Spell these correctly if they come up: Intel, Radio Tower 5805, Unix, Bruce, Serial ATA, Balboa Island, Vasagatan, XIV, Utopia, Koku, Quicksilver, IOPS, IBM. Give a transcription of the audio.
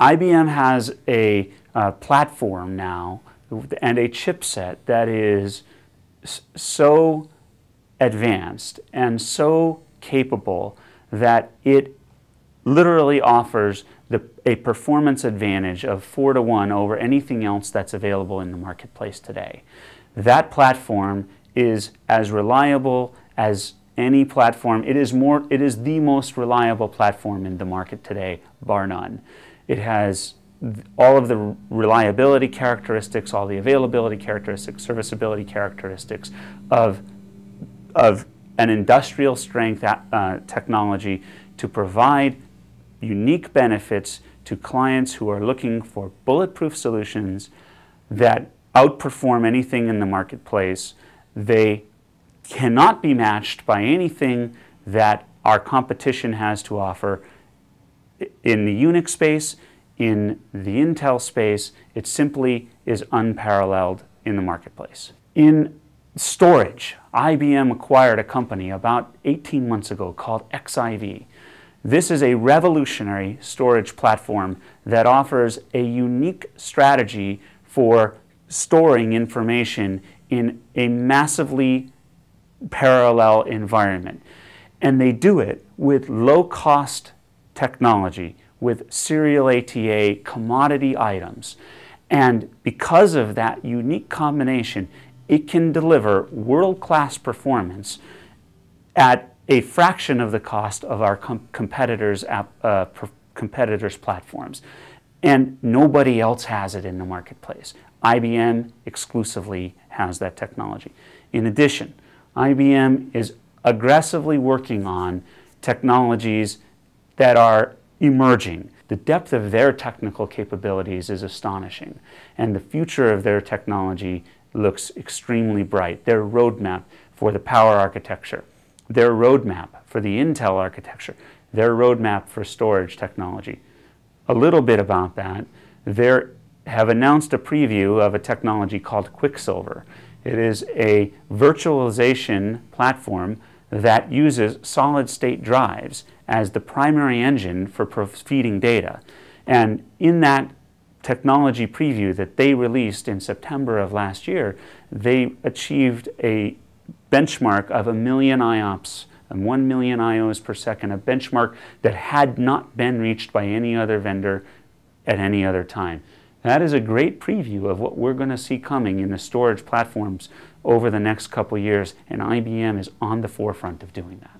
IBM has a platform now and a chipset that is so advanced and so capable that it literally offers a performance advantage of 4-to-1 over anything else that's available in the marketplace today. That platform is as reliable as any platform. It is the most reliable platform in the market today, bar none. It has all of the reliability characteristics, all the availability characteristics, serviceability characteristics of an industrial strength technology to provide unique benefits to clients who are looking for bulletproof solutions that outperform anything in the marketplace. They cannot be matched by anything that our competition has to offer in the Unix space, in the Intel space. It simply is unparalleled in the marketplace. In storage, IBM acquired a company about 18 months ago called XIV. This is a revolutionary storage platform that offers a unique strategy for storing information in a massively parallel environment. And they do it with low-cost technology, with serial ATA commodity items. And because of that unique combination, it can deliver world-class performance at a fraction of the cost of our competitors' platforms. And nobody else has it in the marketplace. IBM exclusively has that technology. In addition, IBM is aggressively working on technologies that are emerging. The depth of their technical capabilities is astonishing, and the future of their technology looks extremely bright. Their roadmap for the power architecture, their roadmap for the Intel architecture, their roadmap for storage technology. A little bit about that. They have announced a preview of a technology called Quicksilver. It is a virtualization platform that uses solid-state drives as the primary engine for feeding data. And in that technology preview that they released in September of last year, they achieved a benchmark of 1 million IOPS and 1 million IOs per second, a benchmark that had not been reached by any other vendor at any other time. That is a great preview of what we're going to see coming in the storage platforms over the next couple years, and IBM is on the forefront of doing that.